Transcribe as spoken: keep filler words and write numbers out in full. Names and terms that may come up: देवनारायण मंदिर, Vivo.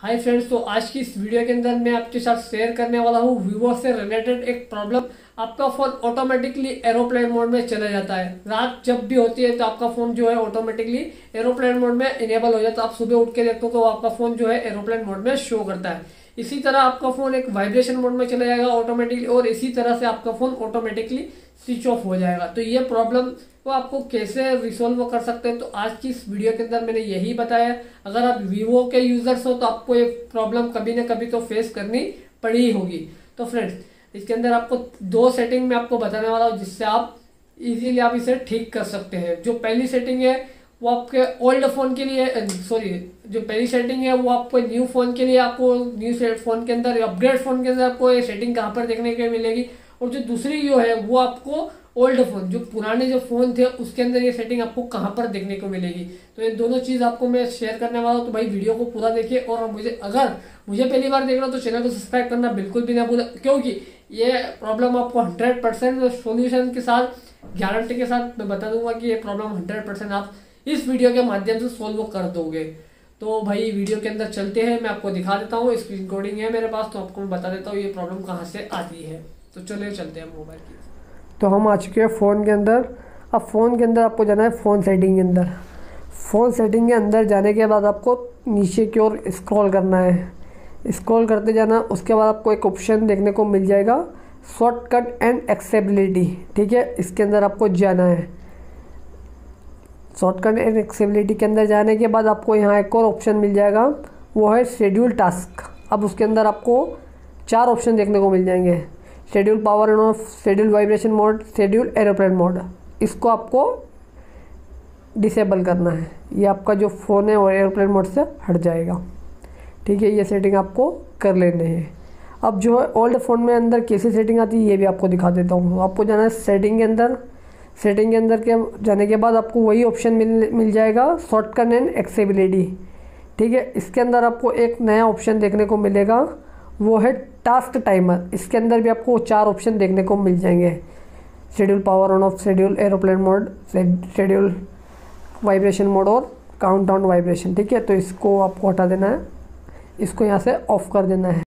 Hi friends, तो आज की इस वीडियो के अंदर मैं आपके साथ शेयर करने वाला हूँ वीवो से रिलेटेड एक प्रॉब्लम। आपका फ़ोन ऑटोमेटिकली एरोप्लेन मोड में चला जाता है। रात जब भी होती है तो आपका फ़ोन जो है ऑटोमेटिकली एरोप्लेन मोड में इनेबल हो जाता है। आप सुबह उठ के देखते हो तो आपका फ़ोन जो है एरोप्लेन मोड में शो करता है। इसी तरह आपका फ़ोन एक वाइब्रेशन मोड में चला जाएगा ऑटोमेटिकली, और इसी तरह से आपका फ़ोन ऑटोमेटिकली स्विच ऑफ हो जाएगा। तो ये प्रॉब्लम को आपको कैसे रिसोल्व कर सकते हैं, तो आज की इस वीडियो के अंदर मैंने यही बताया। अगर आप वीवो के यूज़र्स हो तो आपको ये प्रॉब्लम कभी ना कभी तो फेस करनी पड़ी होगी। तो फ्रेंड्स, इसके अंदर आपको दो सेटिंग में आपको बताने वाला हूँ जिससे आप इजीली आप इसे ठीक कर सकते हैं। जो पहली सेटिंग है वो आपके ओल्ड फ़ोन के लिए, सॉरी जो पहली सेटिंग है वो आपको न्यू फ़ोन के लिए, आपको न्यू फ़ोन के अंदर अपग्रेड फ़ोन के अंदर आपको ये सेटिंग कहाँ पर देखने के मिलेगी। और जो दूसरी जो है वो आपको ओल्ड फ़ोन, जो पुराने जो फ़ोन थे उसके अंदर ये सेटिंग आपको कहाँ पर देखने को मिलेगी। तो ये दोनों चीज़ आपको मैं शेयर करने वाला हूँ। तो भाई वीडियो को पूरा देखिए, और मुझे अगर मुझे पहली बार देख रहा हो तो चैनल को सब्सक्राइब करना बिल्कुल भी ना भूलें, क्योंकि ये प्रॉब्लम आपको हंड्रेड परसेंट सोल्यूशन के साथ, गारंटी के साथ मैं बता दूंगा कि ये प्रॉब्लम हंड्रेड परसेंट आप इस वीडियो के माध्यम से सोल्व कर दोगे। तो भाई वीडियो के अंदर चलते हैं, मैं आपको दिखा देता हूँ। स्क्रीन रिकॉर्डिंग है मेरे पास, तो आपको मैं बता देता हूँ ये प्रॉब्लम कहाँ से आती है। तो चलिए चलते हैं मोबाइल की। तो हम आ चुके हैं फ़ोन के अंदर। अब फ़ोन के अंदर आपको जाना है फ़ोन सेटिंग के अंदर। फ़ोन सेटिंग के अंदर जाने के बाद आपको नीचे की ओर स्क्रॉल करना है। स्क्रॉल करते जाना, उसके बाद आपको एक ऑप्शन देखने को मिल जाएगा, शॉर्टकट एंड एक्सेसिबिलिटी। ठीक है, इसके अंदर आपको जाना है। शॉर्टकट एंड एक्सेसिबिलिटी के अंदर जाने के बाद आपको यहाँ एक और ऑप्शन मिल जाएगा, वो है शेड्यूल टास्क। अब उसके अंदर आपको चार ऑप्शन देखने को मिल जाएंगे, schedule power and off, schedule vibration mode, schedule aeroplane mode. इसको आपको डिसेबल करना है, ये आपका जो फ़ोन है वो एरोप्लेन मोड से हट जाएगा। ठीक है, ये सेटिंग आपको कर लेने हैं। अब जो है ओल्ड फ़ोन में अंदर कैसी सेटिंग आती है ये भी आपको दिखा देता हूँ। आपको जाना है सेटिंग के अंदर। सेटिंग के अंदर के जाने के बाद आपको वही ऑप्शन मिल मिल जाएगा, शॉर्टकट एंड एक्सेसिबिलिटी। ठीक है, इसके अंदर आपको एक नया ऑप्शन देखने को मिलेगा, वो है टास्क टाइमर। इसके अंदर भी आपको चार ऑप्शन देखने को मिल जाएंगे, schedule power on off, schedule aeroplane mode, schedule vibration mode और काउंटडाउन वाइब्रेशन। ठीक है, तो इसको आपको हटा देना है, इसको यहाँ से ऑफ कर देना है।